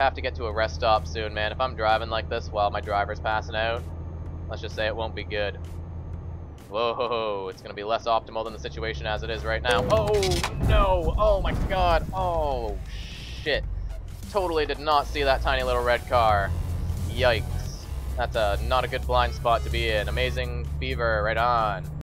I have to get to a rest stop soon, man. If I'm driving like this while my driver's passing out, let's just say it won't be good. Whoa, it's gonna be less optimal than the situation as it is right now. Oh no, oh my god, oh shit. Totally did not see that tiny little red car. Yikes. That's not a good blind spot to be in. Amazing Beaver, right on.